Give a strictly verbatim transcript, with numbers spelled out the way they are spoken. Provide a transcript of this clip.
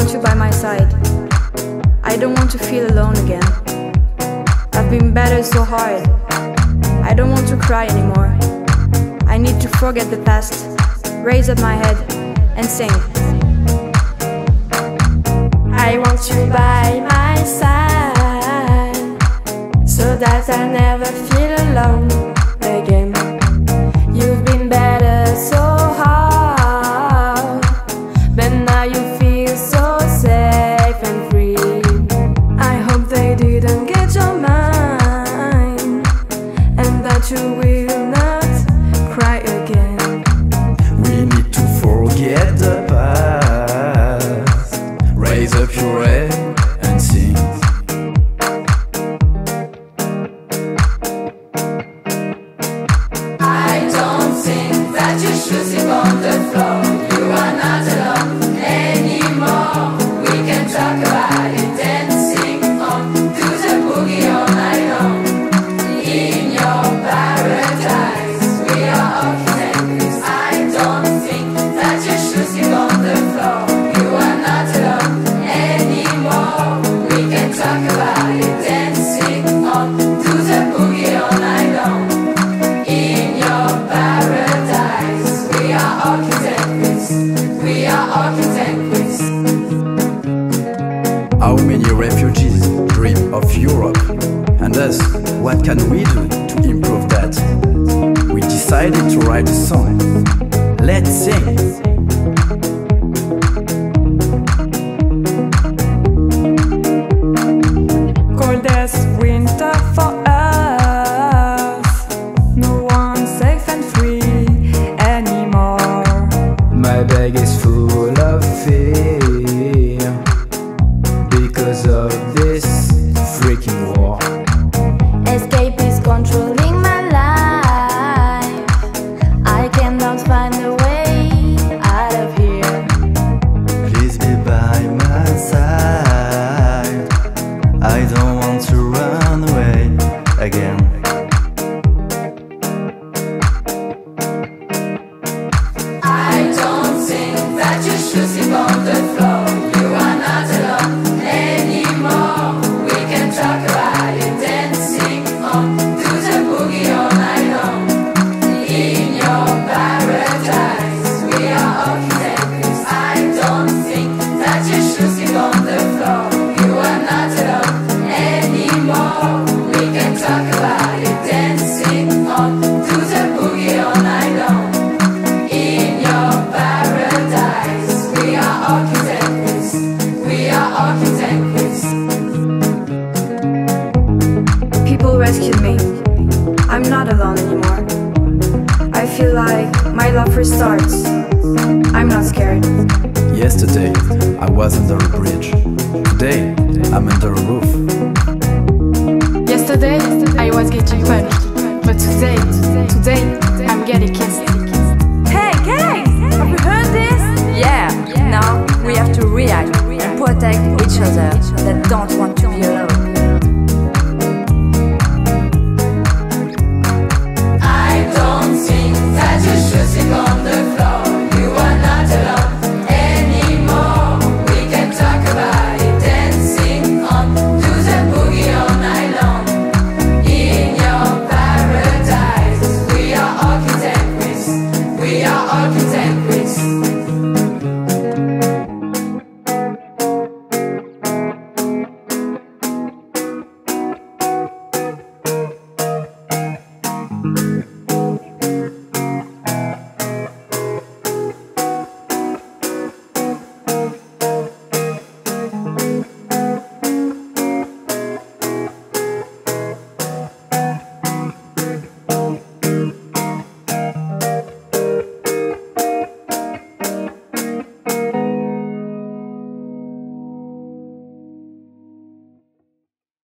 want you by my side. I don't want to feel alone again. I've been battered so hard. I don't want to cry anymore. I need to forget the past, raise up my head and sing. I want you by my side, so that I never feel alone again. You've been better so hard, but now you feel so safe and free. I hope they didn't get your mind, and that you will not cry again. We need to forget the past, raise up your head and sing. I don't think that you should sleep on the floor. You are not alone anymore. We can talk about it, dancing on, do the boogie all night long. In your paradise, we are architects. I don't think that you should sleep on the floor. You are not alone anymore. We can talk about it, dancing on, do the boogie all night long. We are architects. How many refugees dream of Europe? And us, what can we do to improve that? We decided to write a song. Let's sing. Coldest winter for us. No one safe and free anymore. My bag is full of fear because of this freaking war. Escape is controlling my life. I cannot find a way out of here. Please be by my side. I don't want to run away again. I don't think that you should sleep on the floor. You are not alone anymore. We can talk about it, dancing on, do the boogie all night long. In your paradise, we are architects. I don't think that you should sleep on the floor. You are not alone anymore. We can talk about it, dancing on, do the boogie all night long. People rescued me. I'm not alone anymore. I feel like my love restarts. I'm not scared. Yesterday I was under a bridge. Today I'm under a roof. Yesterday I was getting punched, but today, today I'm getting kissed. Hey guys, have you heard this? Yeah, now we have to react and protect each other that don't